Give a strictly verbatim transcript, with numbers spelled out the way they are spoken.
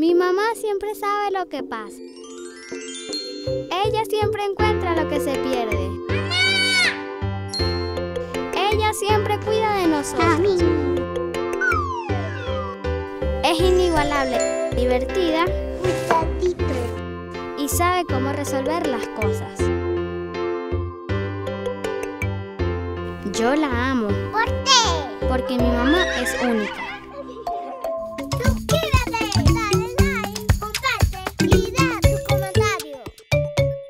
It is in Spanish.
Mi mamá siempre sabe lo que pasa. Ella siempre encuentra lo que se pierde. ¡Mamá! Ella siempre cuida de nosotros. A mí. Es inigualable, divertida y sabe cómo resolver las cosas. Yo la amo. ¿Por qué? Porque mi mamá es única.